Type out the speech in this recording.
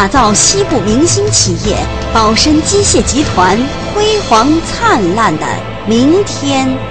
打造西部明星企业宝深机械集团辉煌灿烂的明天。